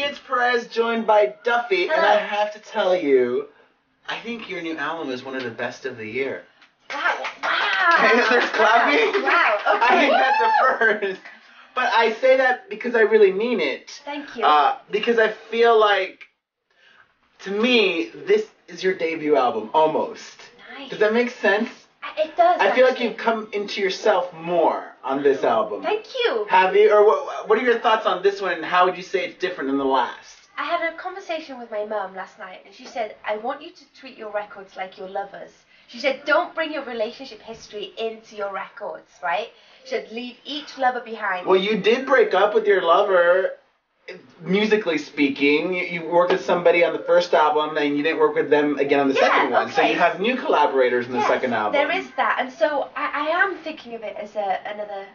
Duffy, it's Perez, joined by Duffy, and I have to tell you, I think your new album is one of the best of the year. Wow. Wow. There's clapping? Wow. Okay. I think that's a first. But I say that because I really mean it. Thank you. Because I feel like, to me, this is your debut album, almost. Nice. Does that make sense? It does. I feel like you've come into yourself more on this album. Thank you. Have you? Or what are your thoughts on this one, and how would you say it's different than the last? I had a conversation with my mum last night, and she said, I want you to treat your records like your lovers. She said, don't bring your relationship history into your records, right? She said, leave each lover behind. Well, you did break up with your lover, musically speaking. You worked with somebody on the first album, and you didn't work with them again on the second one. Okay. So you have new collaborators in the second album. There is that. And so I am thinking of it as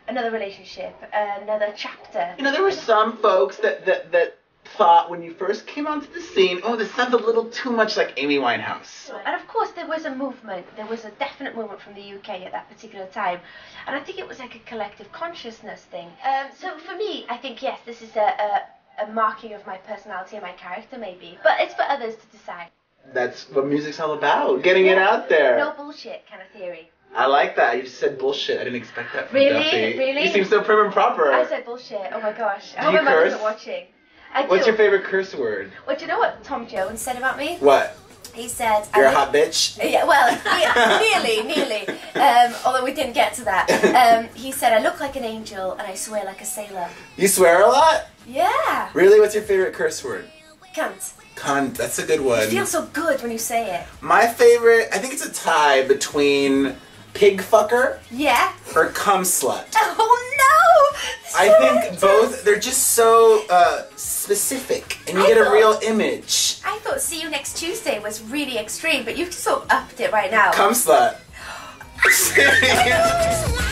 another relationship, another chapter. You know, there were some folks that thought when you first came onto the scene, oh, this sounds a little too much like Amy Winehouse. And of course there was a movement, there was a definite movement from the UK at that particular time, and I think it was like a collective consciousness thing. So for me, I think, yes, this is a marking of my personality and my character maybe, but it's for others to decide. That's what music's all about, getting it out there. No bullshit kind of theory. I like that. You just said bullshit. I didn't expect that from Duffy. Really? You seem so prim and proper. I said bullshit. Oh my gosh. I hope my mother isn't watching. What's your favorite curse word? Well, do you know what Tom Jones said about me? What? He said... You're a hot bitch? Yeah, well, nearly. Although we didn't get to that. He said, I look like an angel and I swear like a sailor. You swear a lot? Yeah. Really? What's your favorite curse word? Cunt. Cunt. That's a good one. It feels so good when you say it. My favorite... I think it's a tie between pig fucker... Yeah? Or cum slut. Oh, no! I think both, they're just so specific, and you get a real image. I thought See You Next Tuesday was really extreme, but you've sort of upped it right now. Cum slut.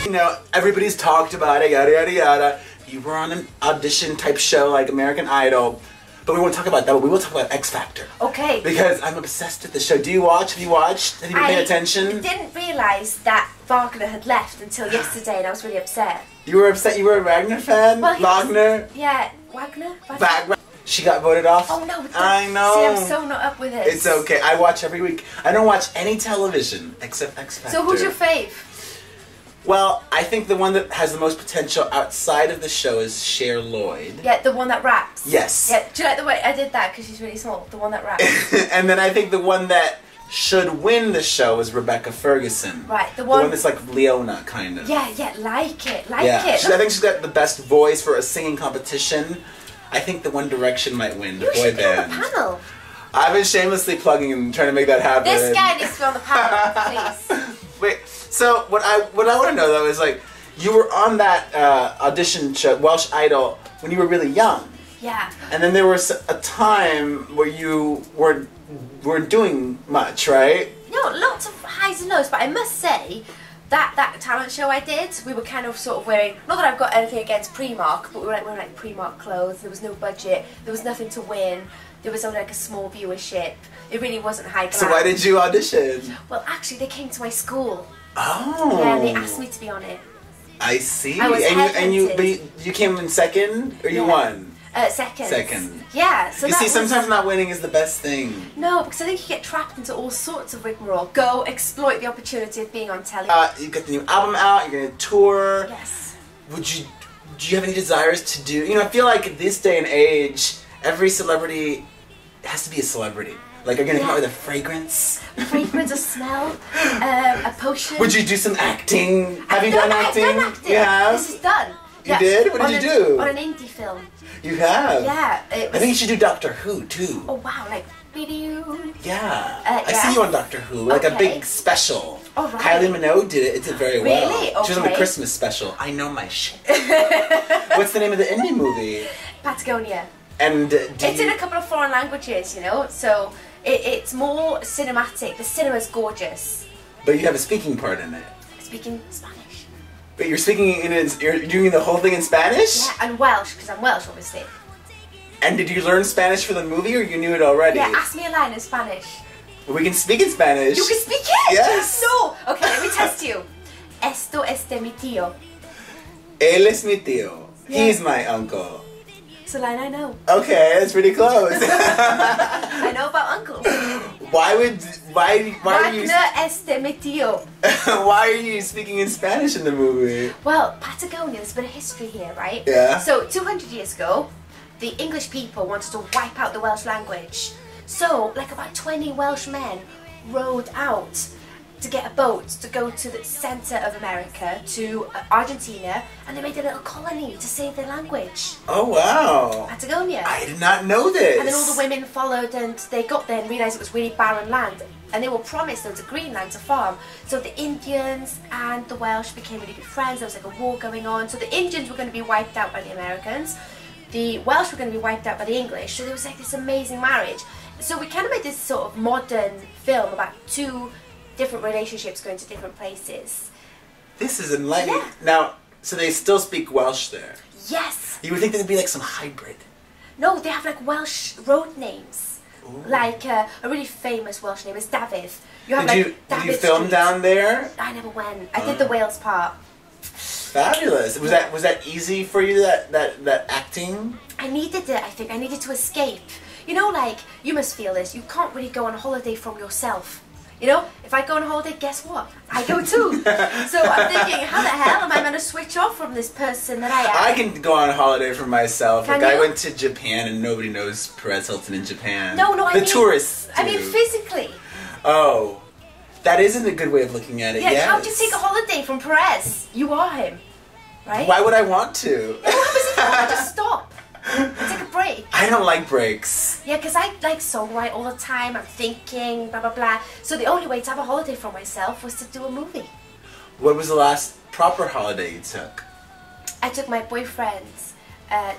You know, everybody's talked about it, yada yada yada. You were on an audition type show like American Idol, but we won't talk about that, but we will talk about X Factor. Okay. Because I'm obsessed with the show. Do you watch? Have you watched? Have you been paying attention? I didn't realise that Wagner had left until yesterday, and I was really upset. You were upset? You were a Wagner fan? Well, Wagner? Yeah, Wagner? Wagner? She got voted off? Oh no, I know. See, I'm so not up with it. It's okay, I watch every week. I don't watch any television except X Factor. So who's your fave? Well, I think the one that has the most potential outside of the show is Cher Lloyd. Yeah, the one that raps? Yes. Yeah. Do you like the way I did that because she's really small? The one that raps. And then I think the one that should win the show is Rebecca Ferguson. Right, the one that's like Leona, kind of. Yeah, like it. I think she's got the best voice for a singing competition. I think the One Direction might win, the boy band. You should be on the panel. I've been shamelessly plugging and trying to make that happen. This guy needs to be on the panel, please. Wait, so what I want to know though is, like, you were on that audition show, Welsh Idol, when you were really young. Yeah. And then there was a time where you weren't doing much, right? No, lots of highs and lows, but I must say that that talent show I did, we were kind of sort of wearing, not that I've got anything against Primark, but we were like wearing like Primark clothes. There was no budget, there was nothing to win, there was only like a small viewership. It really wasn't high class. So why did you audition? Well, actually they came to my school. Oh. Yeah, they asked me to be on it. I see. I was and you came in second, or you won? Second. Yeah. So you see, sometimes not winning is the best thing. No, because I think you get trapped into all sorts of rigmarole. Go exploit the opportunity of being on telly. You've got the new album out. You're going to tour. Yes. Do you have any desires to do? You know, I feel like this day and age, every celebrity has to be a celebrity. Like, are you going to come out with a fragrance? A smell, a potion. Would you do some acting? Have you done acting? I've done acting. Yeah. This is done. You did? What did you do? On an indie film. You have? Yeah. I think you should do Doctor Who, too. Oh, wow. Like, video? Yeah. I see you on Doctor Who. Like a big special. Oh, right. Kylie Minogue did it. It did very well. Really? Okay. She was on the Christmas special. I know my shit. What's the name of the indie movie? Patagonia. And it's in a couple of foreign languages, you know? So it's more cinematic. The cinema's gorgeous. But you have a speaking part in it. Speaking Spanish. But you're speaking you're doing the whole thing in Spanish? Yeah, and Welsh, because I'm Welsh, obviously. And did you learn Spanish for the movie, or you knew it already? Yeah, ask me a line in Spanish. We can speak in Spanish. You can speak it? Yes. No. Okay, let me test you. Esto es de mi tío. Él es mi tío. Yeah. He's my uncle. It's a line I know. Okay, that's pretty close. I know about uncles. Why are you? Wagner este mi tío. Why are you speaking in Spanish in the movie? Well, Patagonia, there's a bit of history here, right? Yeah. So 200 years ago, the English people wanted to wipe out the Welsh language. So, like about 20 Welsh men rowed out to get a boat to go to the center of America, to Argentina, and they made a little colony to save their language. Oh wow! Patagonia. I did not know this. And then all the women followed, and they got there and realized it was really barren land, and they were promised there was a green land to farm. So the Indians and the Welsh became really good friends. There was like a war going on, so the Indians were going to be wiped out by the Americans. The Welsh were going to be wiped out by the English, so there was like this amazing marriage. So we kind of made this sort of modern film about two different relationships going to different places. This is enlightening. Yeah. Now, so they still speak Welsh there? Yes. You would think there'd be like some hybrid. No, they have like Welsh road names. Ooh. Like a really famous Welsh name is Dafydd. You have did you film down there? I never went. I did the Wales part. Fabulous. Was that easy for you, that acting? I needed it, I think. I needed to escape. You know, like, you must feel this, you can't really go on holiday from yourself. You know, if I go on holiday, guess what? I go too. So I'm thinking, how the hell am I going to switch off from this person that I am? I can go on holiday for myself. Like, I went to Japan and nobody knows Perez Hilton in Japan. No, I mean... the tourists do. I mean physically. Oh. That isn't a good way of looking at it, yes. How would you take a holiday from Perez? You are him, right? Why would I want to? What happens if I just stop and take a break? I don't like breaks. Yeah, because I like songwrite all the time, I'm thinking, blah, blah, blah. So the only way to have a holiday for myself was to do a movie. What was the last proper holiday you took? I took my boyfriend's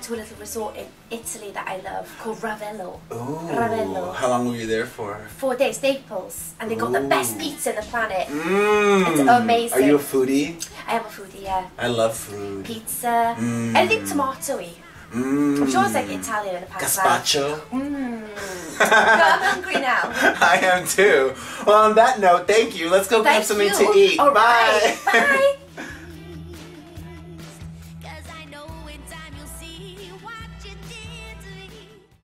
to a little resort in Italy that I love called Ravello. Ooh, Ravello. How long were you there for? 4 days, Naples, and they got the best pizza on the planet. Mm. It's amazing. Are you a foodie? I am a foodie, yeah. I love food. Pizza, anything tomatoey. I'm sure it's like Italian in the past. Gazpacho. No, I'm hungry now. I am too. Well, on that note, thank you. Let's go grab something to eat. All right. Bye. Bye.